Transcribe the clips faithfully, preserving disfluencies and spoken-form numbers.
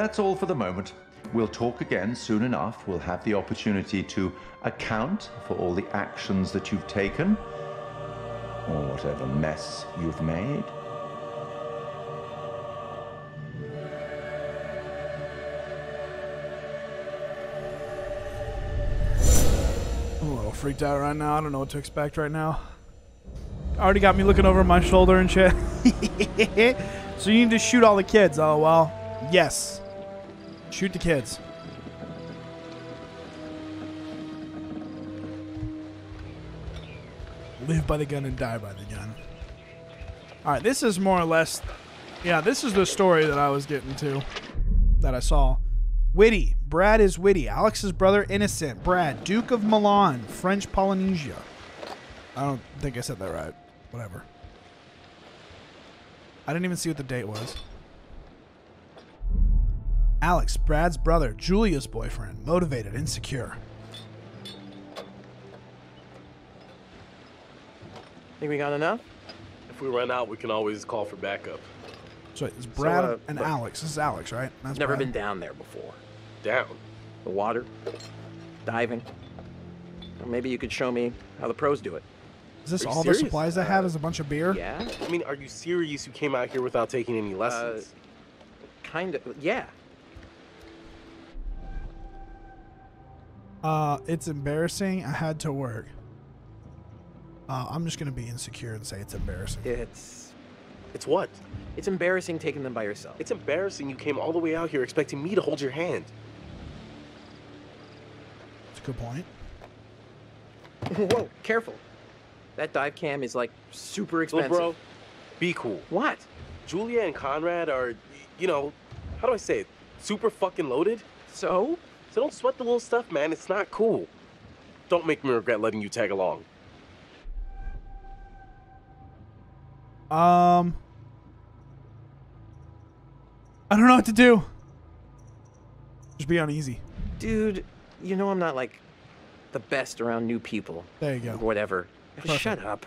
that's all for the moment. We'll talk again soon enough. We'll have the opportunity to account for all the actions that you've taken, or whatever mess you've made. Ooh, I'm all freaked out right now. I don't know what to expect right now. Already got me looking over my shoulder and shit. So you need to shoot all the kids. Oh, well. Yes. Shoot the kids. Live by the gun and die by the gun. All right, this is more or less... Yeah, this is the story that I was getting to, that I saw. Witty. Brad is witty. Alex's brother, innocent. Brad, Duke of Milan, French Polynesia. I don't think I said that right. Whatever. I didn't even see what the date was. Alex, Brad's brother, Julia's boyfriend, motivated, insecure. Think we got enough? If we run out, we can always call for backup. So it's Brad so, uh, and Alex. This is Alex, right? That's never Brad. Been down there before. Down? The water? Diving? Or maybe you could show me how the pros do it. Is this all serious? The supplies I have uh, is a bunch of beer? Yeah. I mean, are you serious you came out here without taking any lessons? Uh, kind of, yeah. Uh, it's embarrassing. I had to work. Uh, I'm just going to be insecure and say it's embarrassing. It's... It's what? It's embarrassing taking them by yourself. It's embarrassing you came all the way out here expecting me to hold your hand. That's a good point. Whoa, careful. That dive cam is, like, super expensive. Little bro, be cool. What? Julia and Conrad are, you know, how do I say it? Super fucking loaded. So? So don't sweat the little stuff, man. It's not cool. Don't make me regret letting you tag along. Um... I don't know what to do. Just be uneasy. Dude, you know I'm not, like, the best around new people. There you go. Whatever. Perfect. Shut up.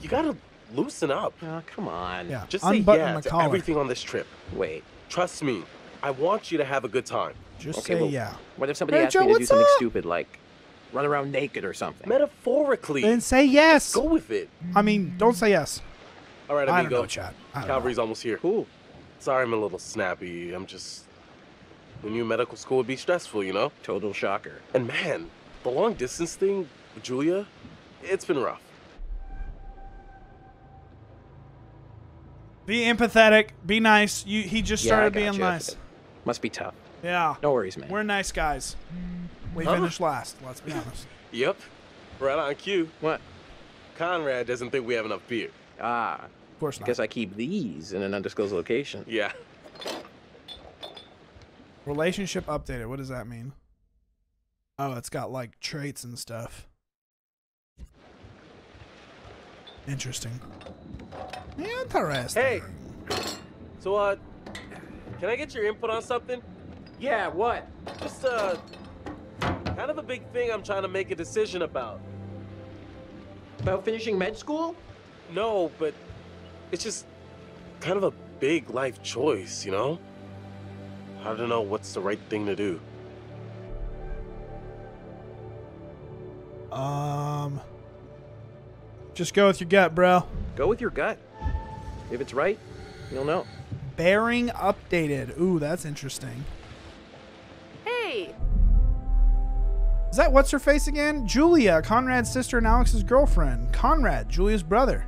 You gotta loosen up. Oh, come on. Yeah. Just say Unbutton yeah to collar. Everything on this trip. Wait. Trust me. I want you to have a good time. Just okay, say well, yeah. What if somebody hey, asked Joe, me to do something up? Stupid, like run around naked or something? Metaphorically. Then say yes. Go with it. I mean, don't say yes. All right, I'm gonna go. Chad. Calvary's know. Almost here. Cool. Sorry I'm a little snappy. I'm just... We knew medical school would be stressful, you know? Total shocker. And man, the long distance thing... Julia, it's been rough. Be empathetic. Be nice. You, he just started yeah, being you. Nice. It must be tough. Yeah. No worries, man. We're nice guys. We huh? finished last. Let's be honest. Yep. Right on cue. What? Conrad doesn't think we have enough beer. Ah. Of course not. I guess I keep these in an undisclosed location. Yeah. Relationship updated. What does that mean? Oh, it's got like traits and stuff. Interesting. Interesting. Hey, so uh, can I get your input on something? Yeah, what? Just uh, kind of a big thing I'm trying to make a decision about. About finishing med school? No, but it's just kind of a big life choice, you know? I don't know what's the right thing to do. Um... Just go with your gut, bro. Go with your gut. If it's right, you'll know. Bearing updated. Ooh, that's interesting. Hey! Is that what's-her-face again? Julia, Conrad's sister and Alex's girlfriend. Conrad, Julia's brother.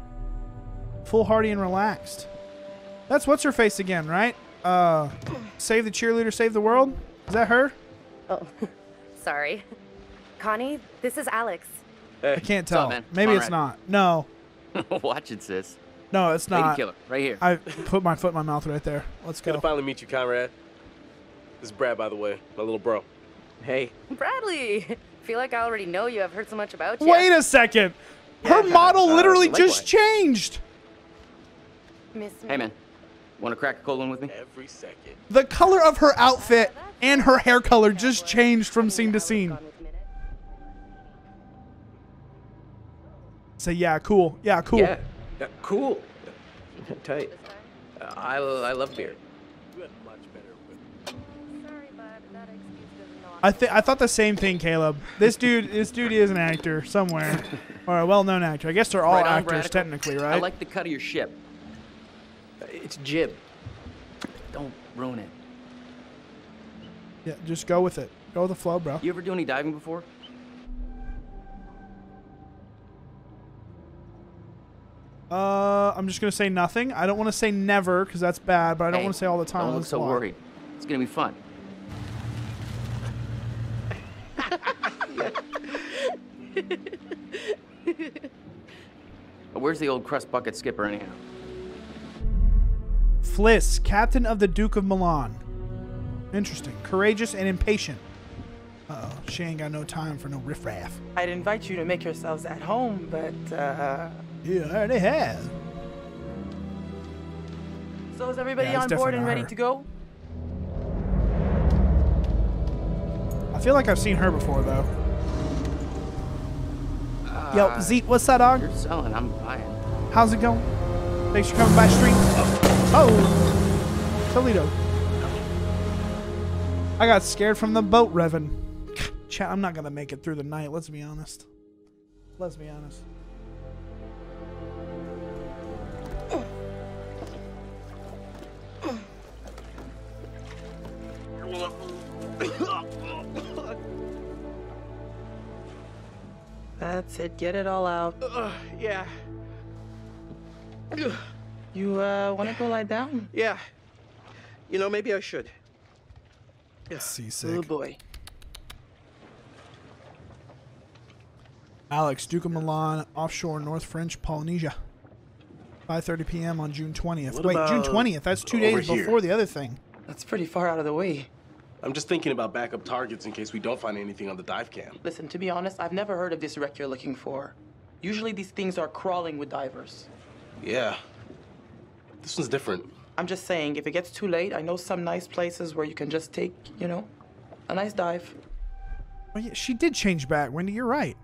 Foolhardy and relaxed. That's what's-her-face again, right? Uh, save the cheerleader, save the world? Is that her? Oh, sorry. Connie, this is Alex. Hey, I can't tell. Up, Maybe All it's right. not. No. Watch it, sis. No, it's not. Killer, right here. I put my foot in my mouth right there. Let's go. Good to finally meet you, Conrad. This is Brad, by the way. My little bro. Hey. Bradley. I feel like I already know you. I've heard so much about you. Wait a second. Her yeah, model uh, literally uh, just changed. Miss hey, man. Want to crack a cold one with me? Every second. The color of her outfit and her hair color just changed from scene to scene. Say, yeah, cool. Yeah, cool. Yeah, uh, cool. Tight. Uh, I, I love beer. I think I thought the same thing, Caleb. This dude, this dude is an actor somewhere, or a well-known actor. I guess they're all right on, actors Radical. Technically, right? I like the cut of your ship. It's jib. Don't ruin it. Yeah, just go with it. Go with the flow, bro. You ever do any diving before? Uh, I'm just gonna say nothing. I don't want to say never because that's bad, but I don't hey, want to say all the time. Don't look so long. Worried. It's gonna be fun. Where's the old crust bucket skipper anyhow? Fliss, captain of the Duke of Milan. Interesting. Courageous and impatient. Uh-oh. She ain't got no time for no riffraff. I'd invite you to make yourselves at home, but, uh... yeah, I already have. So is everybody yeah, on board and ready her. to go? I feel like I've seen her before, though. Yo, Zeke, what's that, dog? You're selling, I'm buying. How's it going? Thanks for coming by street. Oh. oh! Toledo. I got scared from the boat revving. Chat, I'm not gonna make it through the night, let's be honest. Let's be honest. That's it. Get it all out. Uh, yeah. You uh, want to go lie down? Yeah. You know, maybe I should. Yeah. Seasick. Oh boy. Alex, Duke of Milan, offshore North French Polynesia. five thirty p m on June twentieth. What Wait, June twentieth. That's two days here. before the other thing. That's pretty far out of the way. I'm just thinking about backup targets in case we don't find anything on the dive cam. Listen, to be honest, I've never heard of this wreck you're looking for. Usually these things are crawling with divers. Yeah. This one's different. I'm just saying, if it gets too late, I know some nice places where you can just take, you know, a nice dive. Well, yeah, she did change back, Wendy. You're right.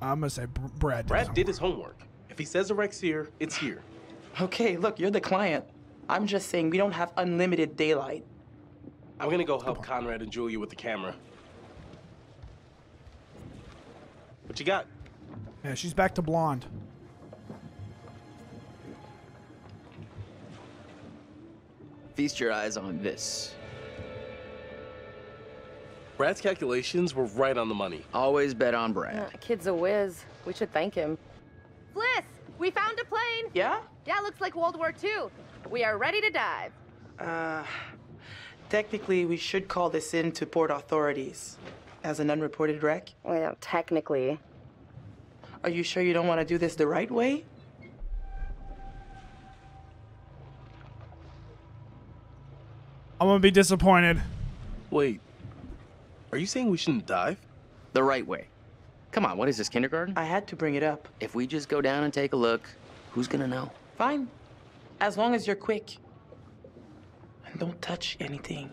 I'm going to say Brad did Brad his did his homework. If he says the wreck's here, it's here. Okay, look, you're the client. I'm just saying we don't have unlimited daylight. I'm gonna go help Conrad and Julia with the camera. What you got? Yeah, she's back to blonde. Feast your eyes on this. Brad's calculations were right on the money. Always bet on Brad. Yeah, kid's a whiz. We should thank him. Bliss, we found a plane. Yeah? Yeah, looks like World War Two. We are ready to dive. Uh, technically, we should call this in to port authorities as an unreported wreck. Well, technically. Are you sure you don't want to do this the right way? I'm gonna be disappointed. Wait, are you saying we shouldn't dive? The right way. Come on, what is this, kindergarten? I had to bring it up. If we just go down and take a look, who's gonna know? Fine. As long as you're quick. And don't touch anything.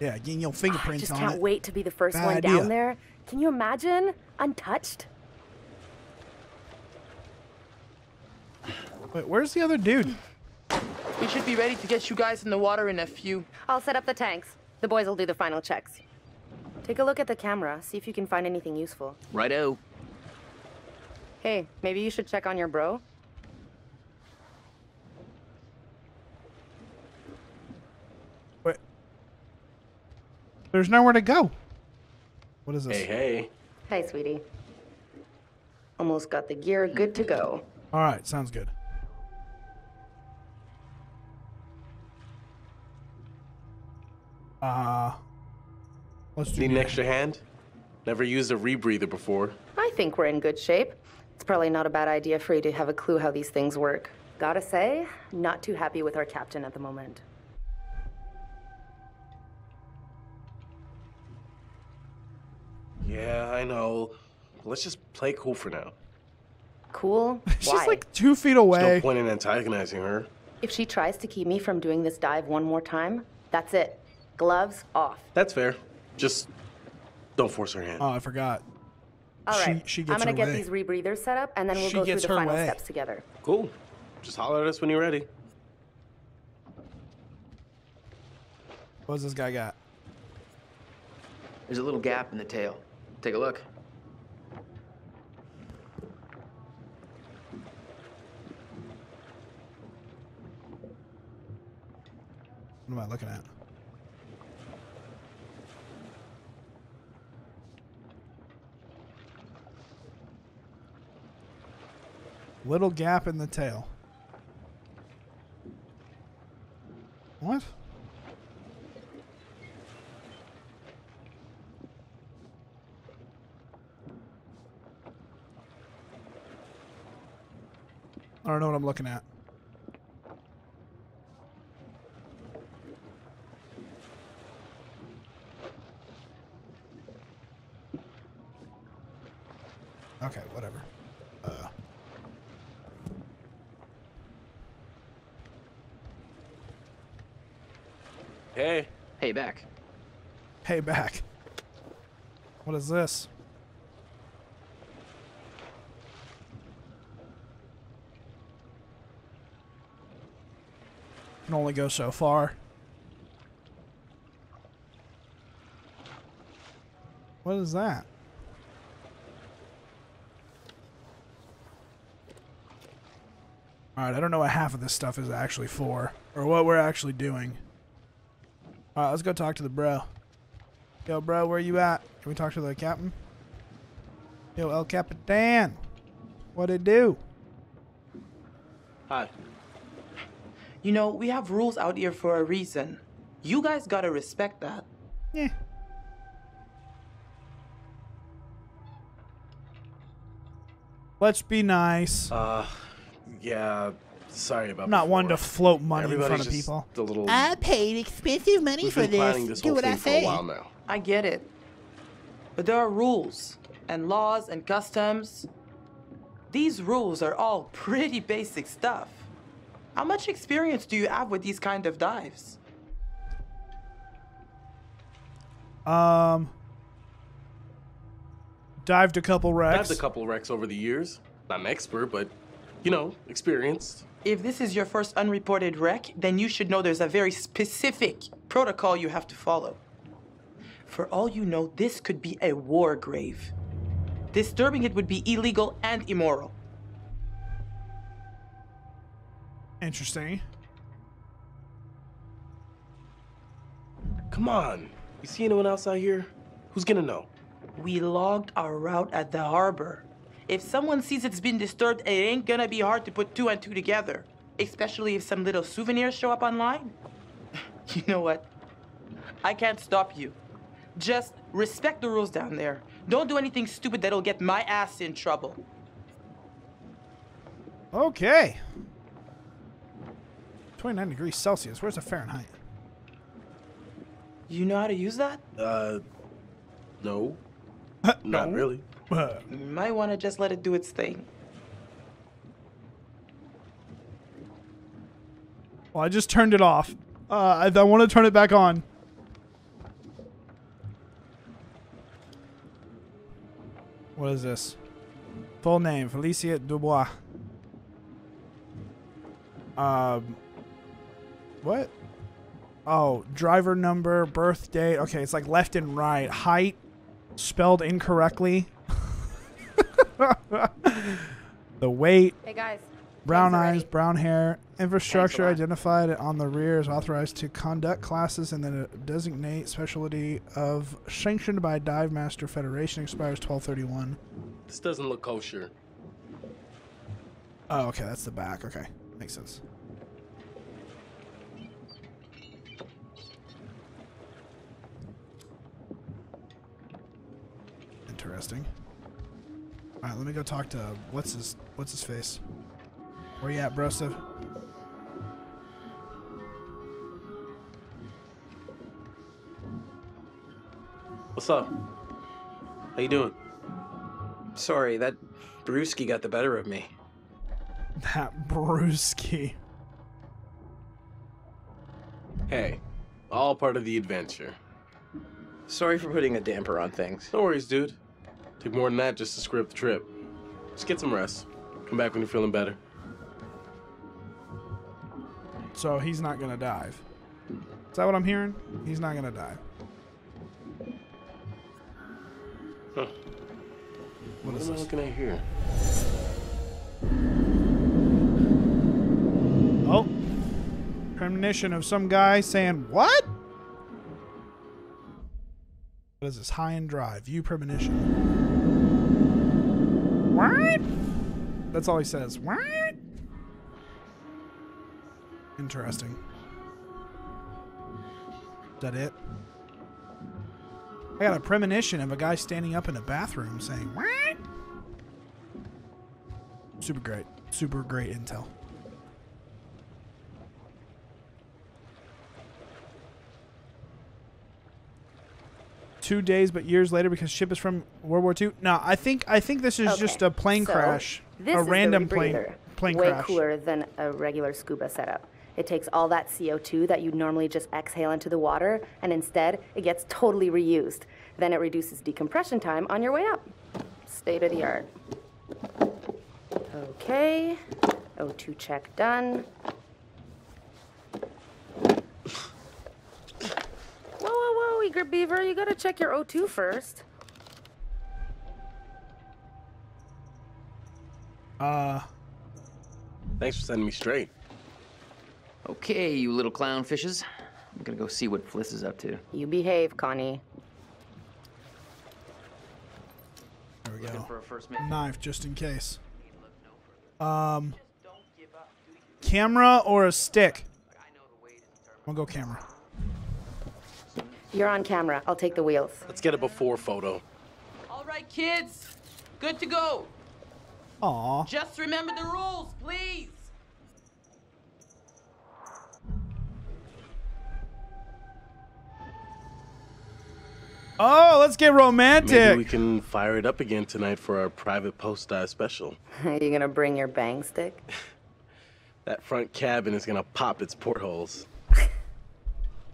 Yeah, getting your fingerprints on it. I just can't wait to be the first one down there. Can you imagine? Untouched? Wait, where's the other dude? We should be ready to get you guys in the water in a few. I'll set up the tanks. The boys will do the final checks. Take a look at the camera. See if you can find anything useful. Righto. Hey, maybe you should check on your bro. There's nowhere to go. What is this? Hey, hey. Hi, sweetie. Almost got the gear. Good to go. All right. Sounds good. Uh, let's do Need an extra hand? Never used a rebreather before. I think we're in good shape. It's probably not a bad idea for you to have a clue how these things work. Gotta say, not too happy with our captain at the moment. Yeah, I know. Let's just play cool for now. Cool? She's Why? like two feet away. There's no point in antagonizing her. If she tries to keep me from doing this dive one more time, that's it. Gloves off. That's fair. Just don't force her hand. Oh, I forgot. All right. She, she gets I'm gonna her get way. these rebreathers set up, and then we'll she go through the final way. steps together. Cool. Just holler at us when you're ready. What's this guy got? There's a little gap in the tail. Take a look. What am I looking at? Little gap in the tail. What? I don't know what I'm looking at. Okay, whatever. Uh. Hey. Hey, back. Hey, back. What is this? Can only go so far. What is that? Alright, I don't know what half of this stuff is actually for, or what we're actually doing. Alright, let's go talk to the bro. Yo, bro, where you at? Can we talk to the captain? Yo, El Capitan. What'd it do? Hi. You know, we have rules out here for a reason. You guys gotta respect that. Yeah. Let's be nice. Uh... Yeah, sorry about that. I'm not one to float money Everybody's in front of people. A little, I paid expensive money we've been for this. this Do what I say. I get it. But there are rules and laws and customs. These rules are all pretty basic stuff. How much experience do you have with these kind of dives? Um, dived a couple wrecks. Dived a couple wrecks over the years. Not an expert, but... You know, experienced. If this is your first unreported wreck, then you should know there's a very specific protocol you have to follow. For all you know, this could be a war grave. Disturbing it would be illegal and immoral. Interesting. Come on. You see anyone else out here? Who's gonna know? We logged our route at the harbor. If someone sees it's been disturbed, it ain't gonna be hard to put two and two together. Especially if some little souvenirs show up online. You know what? I can't stop you. Just respect the rules down there. Don't do anything stupid that'll get my ass in trouble. Okay. twenty-nine degrees Celsius. Where's the Fahrenheit? You know how to use that? Uh, no. Not no. really. You might want to just let it do its thing. Well, I just turned it off. Uh, I, I want to turn it back on. What is this? Full name, Felicia Dubois. Um, what? Oh, driver number, birthday. Okay, it's like left and right. Height, spelled incorrectly. The weight. Hey guys. Brown eyes, brown hair. Infrastructure identified on the rear is authorized to conduct classes and then designate specialty of sanctioned by Dive Master Federation. Expires twelve thirty-one. This doesn't look kosher. Oh, okay. That's the back. Okay. Makes sense. Interesting. All right, let me go talk to what's his what's his face. Where you at, bro? Steve? What's up? How you doing? Sorry, that brewski got the better of me. That brewski. Hey, all part of the adventure. Sorry for putting a damper on things. No worries, dude. Took more than that just to script the trip. Just get some rest. Come back when you're feeling better. So he's not gonna dive. Is that what I'm hearing? He's not gonna dive. Huh. What, what is this? What am I looking at here? Oh. Premonition of some guy saying, what? What is this? High and dry. View premonition. What? That's all he says. What? Interesting. Is that it? I got a premonition of a guy standing up in a bathroom saying, what? Super great. Super great intel. Two days, but years later, because ship is from World War Two. No, I think I think this is okay. Just a plane so crash, this a is random plane plane way crash. Way cooler than a regular scuba setup. It takes all that C O two that you normally just exhale into the water, and instead it gets totally reused. Then it reduces decompression time on your way up. State of the art. Okay, O two check done. Eager Beaver, you gotta check your O two first. Uh. Thanks for sending me straight. Okay, you little clownfishes. I'm gonna go see what Fliss is up to. You behave, Connie. There we Looking go. For a first knife, just in case. Um. Camera or a stick? I'll go camera. You're on camera. I'll take the wheels. Let's get a before photo. All right, kids. Good to go. Aw. Just remember the rules, please. Oh, let's get romantic. Maybe we can fire it up again tonight for our private post-dive special. Are you going to bring your bang stick? That front cabin is going to pop its portholes.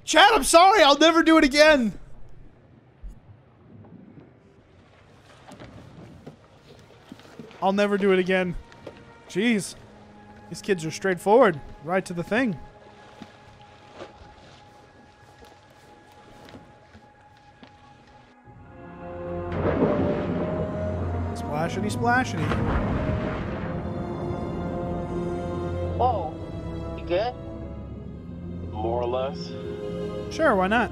Chad, I'm sorry. I'll never do it again. I'll never do it again. Jeez. These kids are straightforward. Right to the thing. Splashity, splashity. Whoa. You good? More or less. Sure, why not?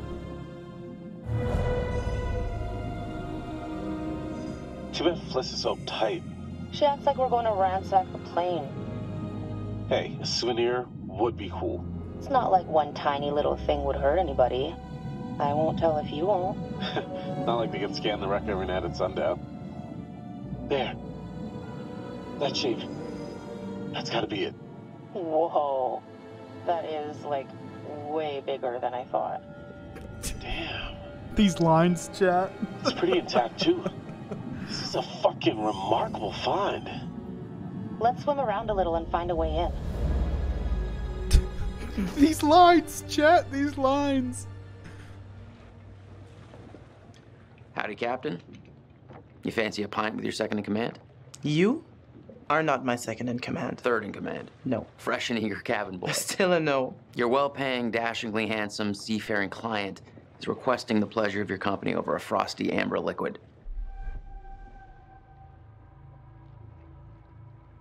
Too bad Fliss is so tight. She acts like we're going to ransack the plane. Hey, a souvenir would be cool. It's not like one tiny little thing would hurt anybody. I won't tell if you won't. Not like they can scan the wreck every night at sundown. There. That shape. That's gotta be it. Whoa. That is, like, way bigger than I thought. Damn. These lines, chat. It's pretty intact, too. This is a fucking remarkable find. Let's swim around a little and find a way in. These lines, chat. These lines. Howdy, Captain. You fancy a pint with your second in command? You are not my second in command. Third in command. No. Fresh and eager cabin boy. Still a no. Your well-paying, dashingly handsome, seafaring client is requesting the pleasure of your company over a frosty amber liquid.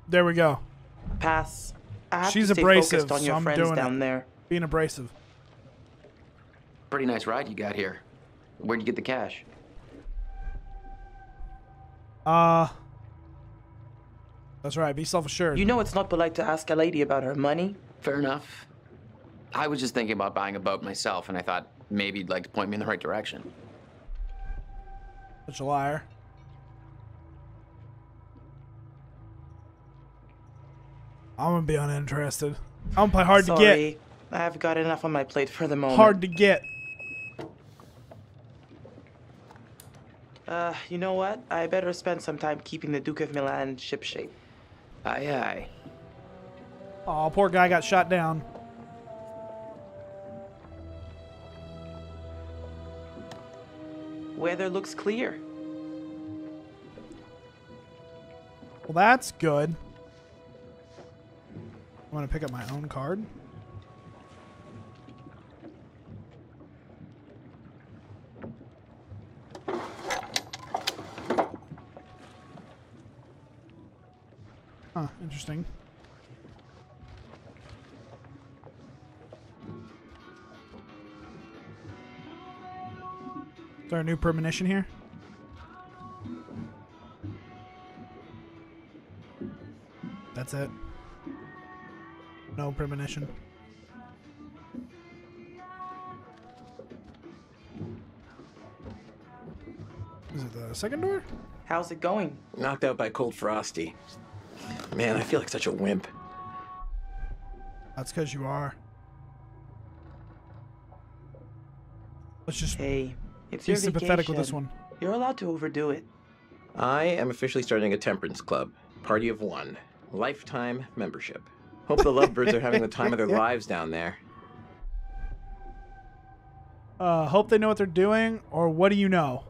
There we go. Pass. I have She's to stay abrasive. Focused on your so I'm friends doing down it. There. Being abrasive. Pretty nice ride you got here. Where'd you get the cash? Uh. That's right. Be self-assured. You know it's not polite to ask a lady about her money. Fair enough. I was just thinking about buying a boat myself, and I thought maybe you'd like to point me in the right direction. Such a liar. I'm gonna be uninterested. I'm gonna play hard Sorry. to get. I've got enough on my plate for the moment. Hard to get. Uh, you know what? I better spend some time keeping the Duke of Milan shipshape. Aye, aye. Oh, poor guy got shot down. Weather looks clear. Well, that's good. I'm going to pick up my own card. Huh, interesting. Is there a new premonition here? That's it. No premonition. Is it the second door? How's it going? Knocked out by cold frosty. Man, I feel like such a wimp. That's because you are. Let's just hey, it's be your sympathetic vacation. With this one. You're allowed to overdo it. I am officially starting a temperance club. Party of one. Lifetime membership. Hope the lovebirds are having the time of their yeah. lives down there. Uh, hope they know what they're doing, or what do you know?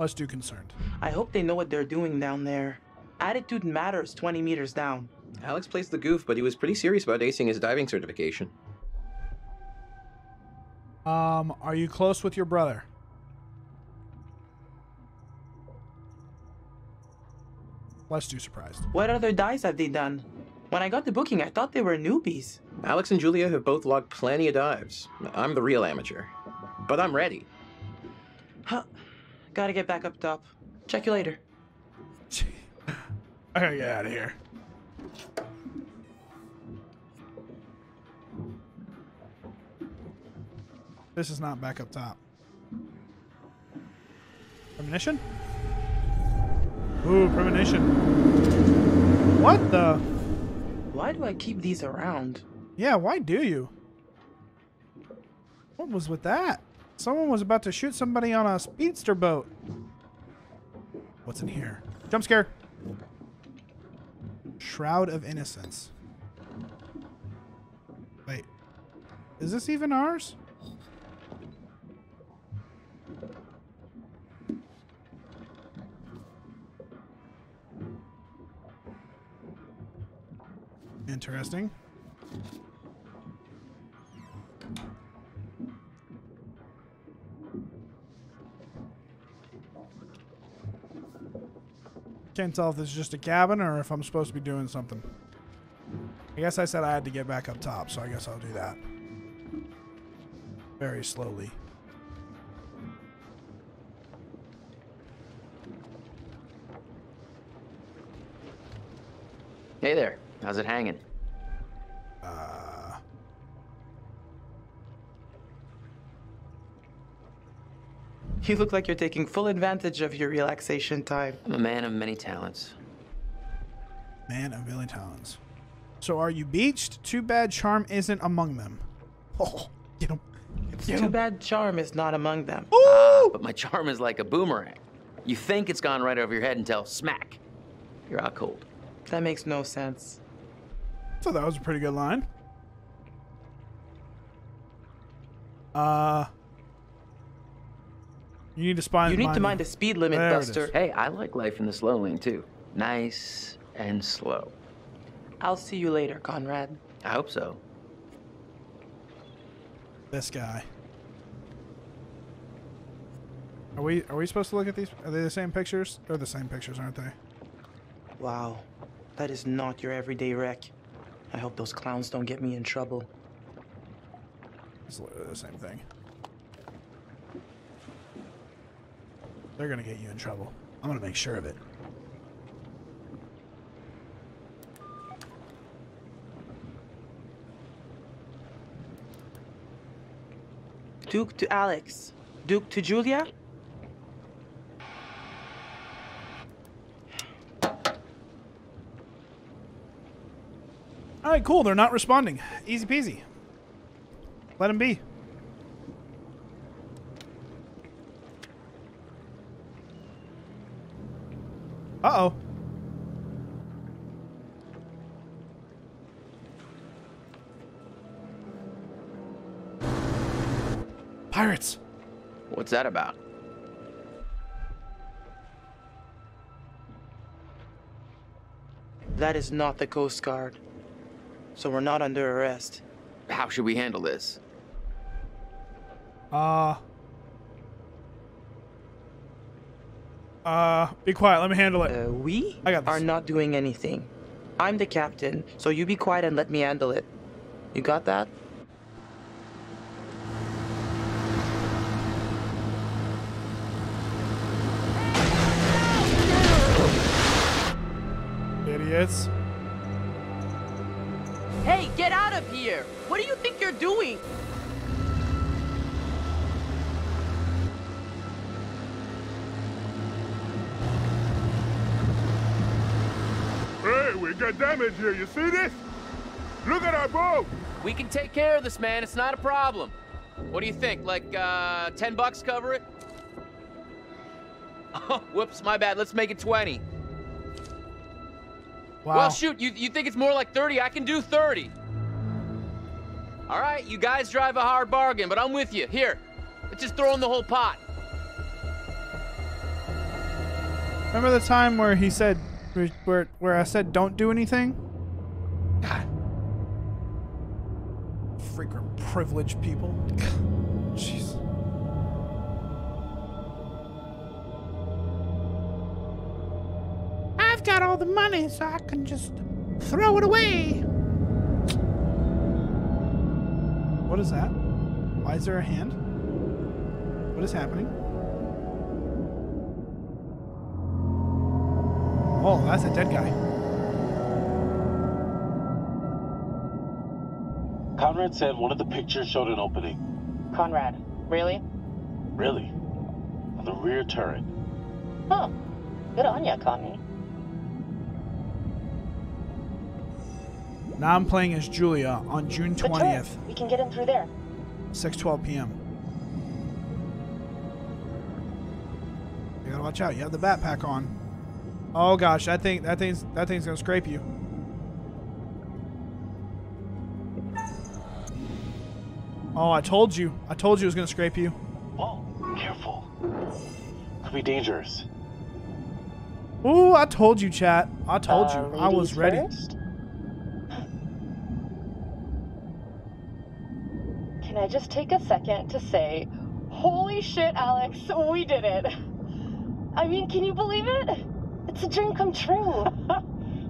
Let's do concerned. I hope they know what they're doing down there. Attitude matters twenty meters down. Alex plays the goof, but he was pretty serious about acing his diving certification. Um, are you close with your brother? Let's do surprised. What other dives have they done? When I got the booking, I thought they were newbies. Alex and Julia have both logged plenty of dives. I'm the real amateur, but I'm ready. Huh. Gotta get back up top. Check you later. I gotta get out of here. This is not back up top. Premonition? Ooh, premonition. What the? Why do I keep these around? Yeah, why do you? What was with that? Someone was about to shoot somebody on a speedster boat. What's in here? Jump scare. Shroud of Innocence. Wait. Is this even ours? Interesting. Can't tell if this is just a cabin or if I'm supposed to be doing something. I guess I said I had to get back up top, so I guess I'll do that. Very slowly. Hey there. How's it hanging? Uh... You look like you're taking full advantage of your relaxation time. I'm a man of many talents. Man of many talents. So are you beached? Too bad charm isn't among them. Oh, get him. It's get too him. Bad charm is not among them. Ah, but my charm is like a boomerang. You think it's gone right over your head until smack. You're out cold. That makes no sense. So that was a pretty good line. Uh... You need to spy. You need to mind the speed limit, Buster. Hey, I like life in the slow lane too. Nice and slow. I'll see you later, Conrad. I hope so. This guy. Are we are we supposed to look at these? Are they the same pictures? They're the same pictures, aren't they? Wow. That is not your everyday wreck. I hope those clowns don't get me in trouble. It's literally the same thing. They're gonna get you in trouble. I'm gonna make sure of it. Duke to Alex. Duke to Julia. All right, cool. They're not responding. Easy peasy. Let them be. Uh-oh. Pirates. What's that about? That is not the Coast Guard. So we're not under arrest. How should we handle this? Uh... Uh, be quiet. Let me handle it. Uh, we I got this. Are not doing anything. I'm the captain, so you be quiet and let me handle it. You got that? Idiots. Hey, get out of here! What do you think you're doing? Hey, we got damage here, you see this? Look at our boat! We can take care of this, man, it's not a problem. What do you think, like, uh, ten bucks cover it? Oh, whoops, my bad, let's make it twenty. Wow. Well, shoot, you, you think it's more like thirty? I can do thirty. All right, you guys drive a hard bargain, but I'm with you. Here, let's just throw in the whole pot. Remember the time where he said, where, where I said don't do anything? God. Freaking privileged people. Jeez. I've got all the money, so I can just throw it away. What is that? Why is there a hand? What is happening? Oh, that's a dead guy. Conrad said one of the pictures showed an opening. Conrad, really? Really. On the rear turret. Huh. Good on ya, Connie. Now I'm playing as Julia on June twentieth. We can get in through there. six twelve p m You gotta watch out. You have the backpack on. Oh gosh, that thing, that thing's, that thing's gonna scrape you. Oh, I told you. I told you it was gonna scrape you. Oh, careful. Could be dangerous. Ooh, I told you, chat. I told uh, you. I was ready. First? Can I just take a second to say, holy shit, Alex, we did it. I mean, can you believe it? It's a dream come true.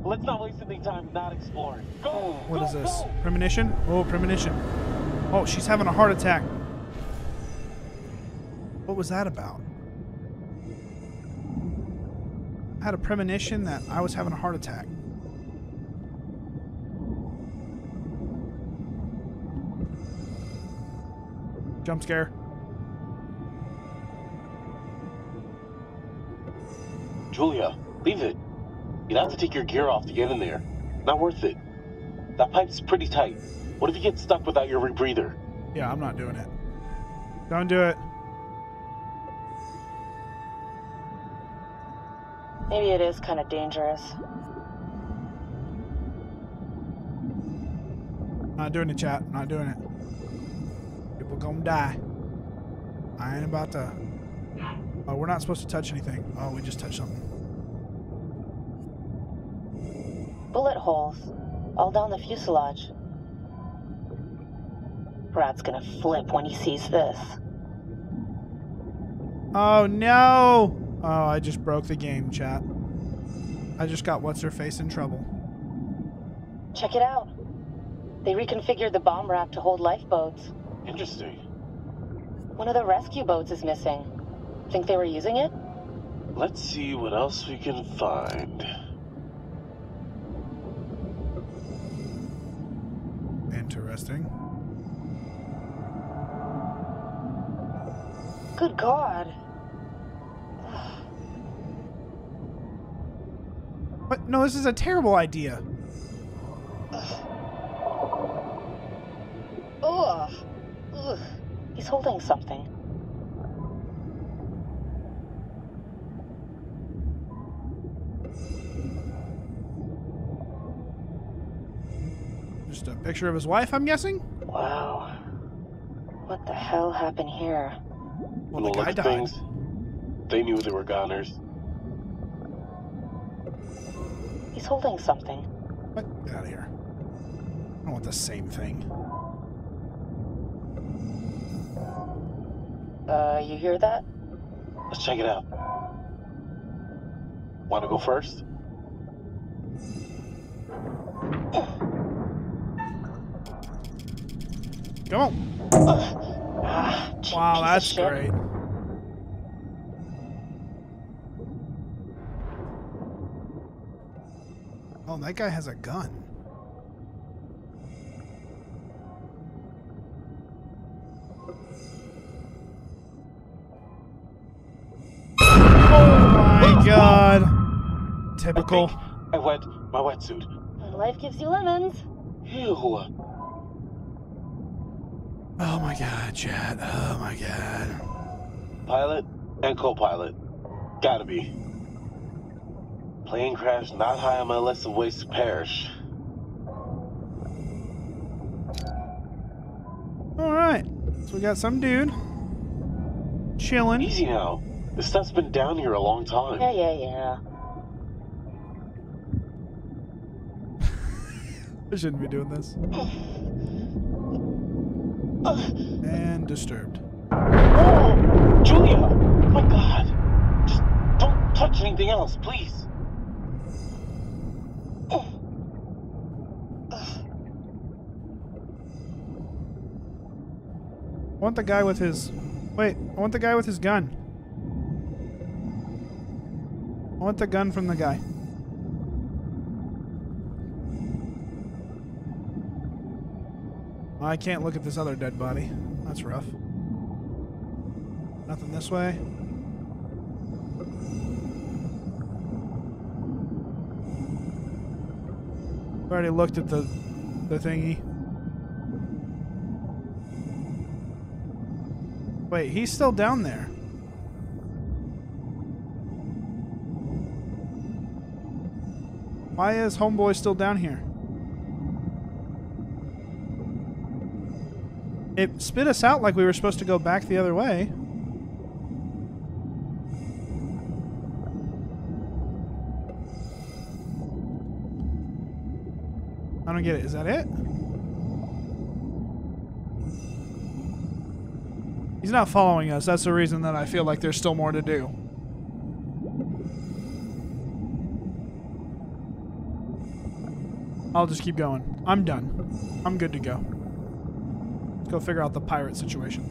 Let's not waste any time not exploring. Go! What go, is this? Go. Premonition? Oh, premonition. Oh, she's having a heart attack. What was that about? I had a premonition that I was having a heart attack. Jump scare. Julia, leave it. You'd have to take your gear off to get in there. Not worth it. That pipe's pretty tight. What if you get stuck without your rebreather? Yeah, I'm not doing it. Don't do it. Maybe it is kind of dangerous. Not doing it, chat. Not doing it. People gonna die. I ain't about to. Oh, we're not supposed to touch anything. Oh, we just touched something. Bullet holes all down the fuselage. Brad's gonna flip when he sees this. Oh no! Oh, I just broke the game, chat. I just got what's her face in trouble. Check it out. They reconfigured the bomb rack to hold lifeboats. Interesting. One of the rescue boats is missing. Think they were using it? Let's see what else we can find. Interesting. Good God. But no, this is a terrible idea. Ugh. Ugh. He's holding something. Just a picture of his wife, I'm guessing? Wow. What the hell happened here? Well, the guy died. Things, they knew they were goners. He's holding something. What? Get out of here. I want the same thing. Uh, you hear that? Let's check it out. Want to go first? Come on. Uh, ah, wow, that's great. Oh, that guy has a gun. God. Typical. I, I wet my wetsuit. Life gives you lemons. Ew. Oh my god, Chad. Oh my god. Pilot and co-pilot. Gotta be. Plane crash not high on my list of ways to perish. Alright. So we got some dude. Chilling. Easy now. This stuff's been down here a long time. Yeah, yeah, yeah. I shouldn't be doing this. And disturbed. Oh, Julia! Oh my God! Just don't touch anything else, please. I want the guy with his. Wait, I want the guy with his gun. I want the gun from the guy. I can't look at this other dead body. That's rough. Nothing this way. I already looked at the, the thingy. Wait, he's still down there. Why is homeboy still down here? It spit us out like we were supposed to go back the other way. I don't get it. Is that it? He's not following us. That's the reason that I feel like there's still more to do. I'll just keep going. I'm done. I'm good to go. Let's go figure out the pirate situation.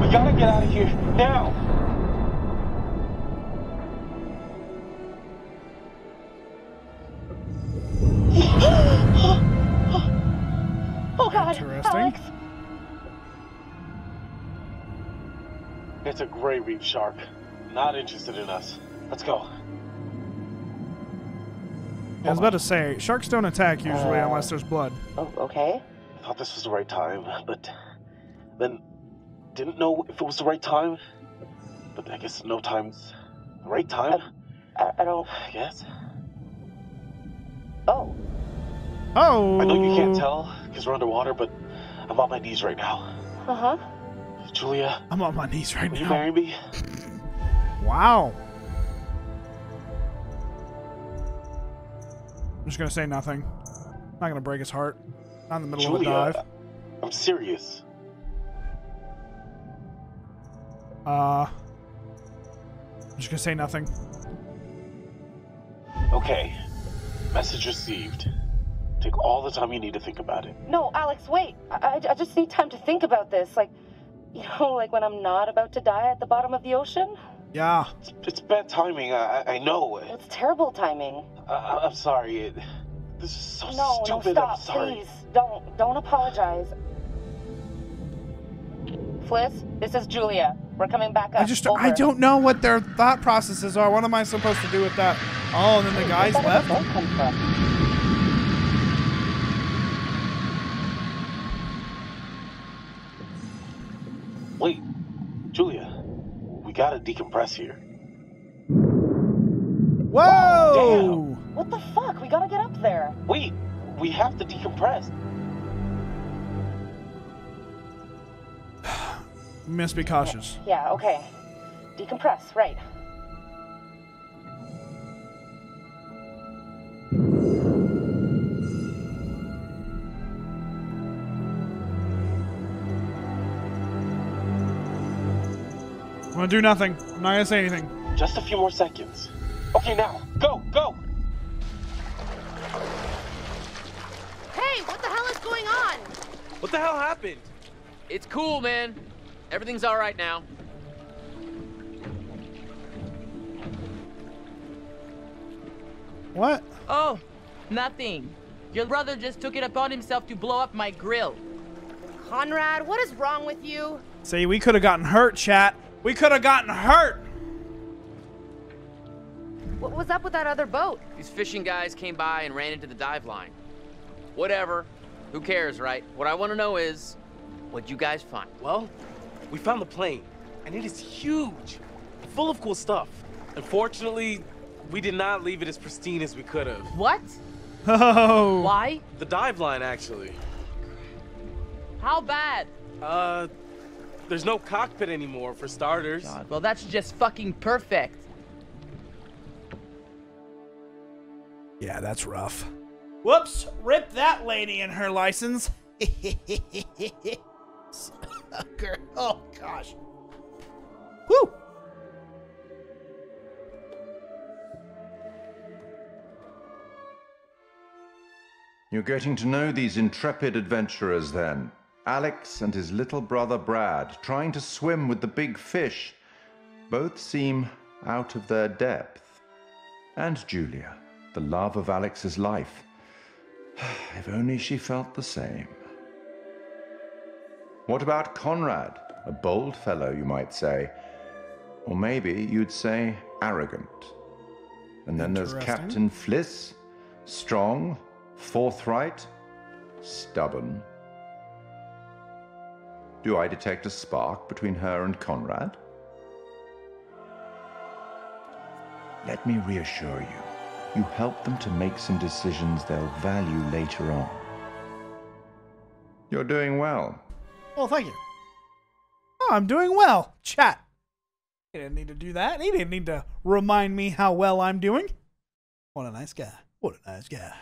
We gotta get out of here now. Oh God, interesting. Alex. It's a gray reef shark. Not interested in us. Let's go. Yeah, I was about to say, sharks don't attack usually uh, unless there's blood. Oh, okay. I thought this was the right time, but then didn't know if it was the right time. But I guess no time's the right time. I, I, I don't. I guess. Oh. Oh. I know you can't tell because we're underwater, but I'm on my knees right now. Uh huh. Julia, I'm on my knees right now. You marry me? Wow. I'm just gonna say nothing. Not gonna break his heart. Not in the middle Julia, of a dive. I'm serious. Uh, I'm just gonna say nothing. Okay. Message received. Take all the time you need to think about it. No, Alex, wait. I, I, I just need time to think about this. Like. You know, like when I'm not about to die at the bottom of the ocean? Yeah. It's, it's bad timing, I, I know. It's terrible timing. Uh, I'm sorry. It, this is so no, stupid. No, no, stop. I'm sorry. Please, don't, don't apologize. Fliss, this is Julia. We're coming back up. I just, Over. I don't know what their thought processes are. What am I supposed to do with that? Oh, and then the guys left? Where did that come from? Wait, Julia, we gotta decompress here. Whoa! Damn. What the fuck? We gotta get up there. Wait, we have to decompress. We must be cautious. Okay. Yeah, okay. Decompress, right. I'm gonna do nothing. I'm not gonna say anything. Just a few more seconds. Okay, now. Go, go! Hey, what the hell is going on? What the hell happened? It's cool, man. Everything's all right now. What? Oh, nothing. Your brother just took it upon himself to blow up my grill. Conrad, what is wrong with you? See, we could have gotten hurt, chat. We could have gotten hurt. What was up with that other boat? These fishing guys came by and ran into the dive line. Whatever. Who cares, right? What I want to know is, what'd you guys find? Well, we found the plane, and it is huge, full of cool stuff. Unfortunately, we did not leave it as pristine as we could have. What? Oh. Why? The dive line, actually. How bad? Uh, there's no cockpit anymore, for starters. God. Well, that's just fucking perfect. Yeah, that's rough. Whoops, rip that lady and her license. Sucker. Oh, gosh. Woo! You're getting to know these intrepid adventurers then. Alex and his little brother Brad, trying to swim with the big fish. Both seem out of their depth. And Julia, the love of Alex's life. If only she felt the same. What about Conrad? A bold fellow, you might say. Or maybe you'd say arrogant. And then there's Captain Fliss, strong, forthright, stubborn. Do I detect a spark between her and Conrad? Let me reassure you. You help them to make some decisions they'll value later on. You're doing well. Well, thank you. Oh, I'm doing well. Chat. He didn't need to do that. He didn't need to remind me how well I'm doing. What a nice guy. What a nice guy.